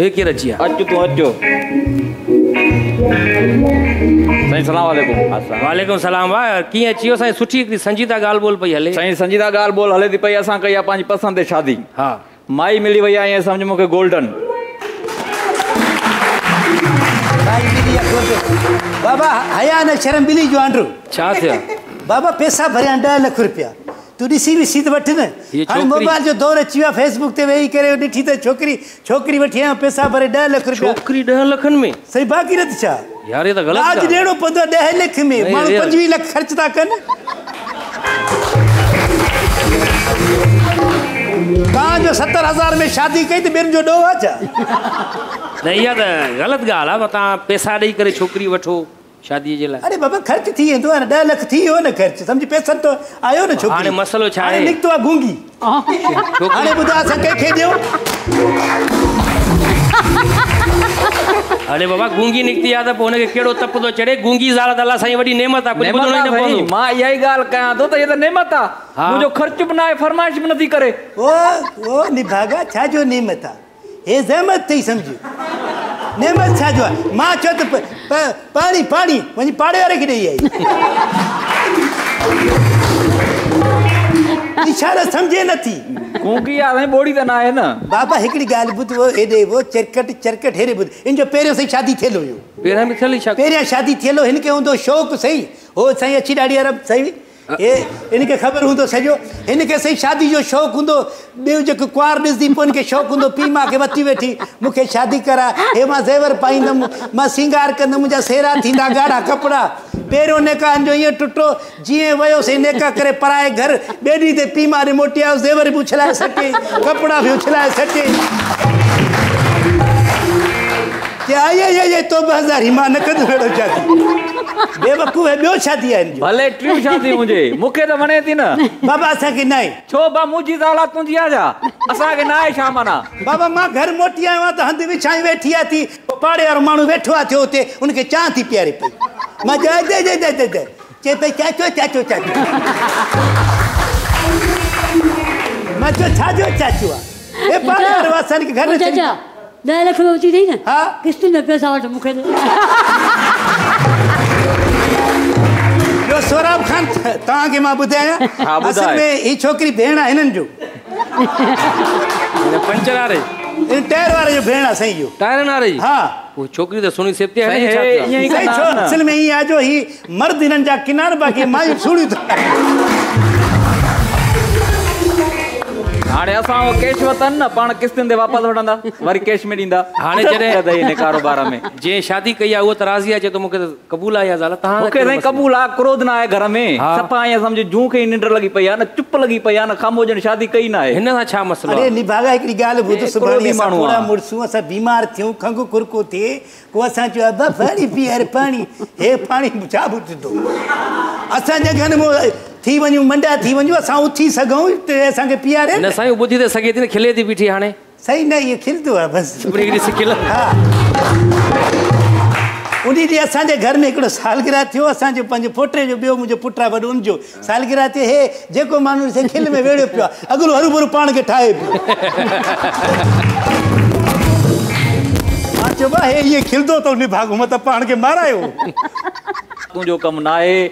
के रचिया साईं सलाम वालेकुम। वालेकुम सलाम। वाह की अच्छी हो साईं, सुठी संजीदा गाल बोल पई हले साईं। संजीदा गाल बोल हले दी पई। असा कई पांच पसंद है शादी। हां माई मिली वई है समझ मुके गोल्डन। बाबा हया न शर्म बिली जो आंडरू छा थे बाबा पैसा भरिया 10 लाख रुपया तू सी भी सीध वठ न। हां मोबाइल जो दौर अची वा फेसबुक ते वेही करे डिठी त छोकरी छोकरी वठी आ पैसा भरे 10 लाख रुपया छोकरी 10 लाख में सही बाकी रत छा यार ये त गलत आज डेड़ो पद 10 लाख में मान 25 लाख खर्च ता कन का जो 70000 में शादी कई त बेन जो डो आ जा नहीं या त गलत गाल आ बता पैसा दे करे छोकरी वठो शादी जे ला। अरे बाबा खर्च थी तो 10 लाख थी हो न खर्च समझी पैसा तो आयो न छोकरी। हां मसलो छा है निक तो गूंगी छोकरी बुदा सके के देओ। अरे बाबा गूंगी निकती आ त पोने के केड़ो तप तो चढ़े। गूंगी ज़ालत अल्लाह साईं वडी नेमत आ कुछ बुदनो न पोनो। मां यही गाल कया तो ये तो नेमत आ मुजो खर्च भी ना है फरमाइश भी नथी करे। ओ निभागा छा जो नेमत आ हे जहमत थी समझी नेमत छा जो मां चत पानी पानी वनी पाड़े वाले के नहीं आई इशारा समझे न थी कोकी आ नहीं बोड़ी तना है ना बाबा एकड़ी गाल बुद वो एडे वो चरकट चरकट हेरे बुद इन जो पेरे से शादी थेलो यो पेरा में थली शादी पेरा शादी थेलो इनके होंदो शौक सही हो सही अच्छी दाढ़ी अरब सही ए इनके खबर होंदो सजो इनके सही शादी जो शौक होंदो बेउ जो क्वार दिसदी पन के शौक होंदो पी मां के वती बैठी मुखे शादी करा हे मां जेवर पाइंदम मां सिंगार कंदम मुजा सेरा थींदा गाढ़ा कपड़ा पेरो ने का जो ये टुटो जिए वयो से ने का करे पराए घर बेडी ते पी मां रे मोटिया जेवर भी उछला सके कपड़ा भी उछला सके के आया ये तो 2000 ही मां न कद भेड़ो जाती बेवकूफ है बेओ शादी है भले ट्रिप शादी मुझे मुके तो वणे थी ना बाबा असा के नहीं छो बा मुजी जाला तू जिया जा असा के नाय शामना बाबा मां घर मोटी आवा त हंद बिछाई बैठी आ थी पाड़े और मानू बैठो आ थे होते उनके चाह थी प्यारी पे मां जा जा जा जा जा चे पे चाचो चाचो चाचो मां जो छाजो चाचो ए पाड़े और वासन के घर चली जा 10 लाख रुपए दी ना हां किस्त में पैसा वट मुके तो सोहराब खान ता के मां बुधाया असल में ई छोकरी भेणा हनन जो ने पंचरा रे इन टायर वाले जो भेणा सही जो टायर ना रे हां वो छोकरी तो सुनी सेपती है नहीं छा असल में ही आ जो ही मर्द हनन जा किनार बाकी माई छोड़ी तो हाने असा कैश वतन ना पण किस्तन दे वापस वडंदा वरी कैश में दींदा हाने जरे इन कारोबार में जे शादी कई आ वो तराजी आ जे तो मुके कबूल आया जाला ता ओके नहीं कबूल आ क्रोध ना है घर में सपा या समझ जू के निंदर लगी पई आ ना चुप लगी पई आ ना खामोजन शादी कई ना है इनसा छा मसलो। अरे निभागा एकड़ी गाल बुध सुभाणी पूरा मुरसु असा बीमार थियो खंग कुरको थे को असा जो अब पानी पियर पानी हे पानी बुझा बुट दो असा जगन मो थी वणू मंडा थी वणू असा उठी सगौ ते असा के पियारे ना साई बुधी ते सके थी खिले थी बीठी हाने सही ना ये खिलदो है बस सुबरी की सिकिल। हां उन्हीं दे असा जे घर में एकड़ो सालगिरह थियो असा जो पंज पोटरे जो बियो मुजो पुटरा बड उन जो सालगिरह थे हे जेको मानु से खिल में वेड़ो पियो अगलो हरू भरू पान के ठाए अच्छा बा हे ये खिलदो तो नि भागो मत पान के मारायो तू जो कम नाए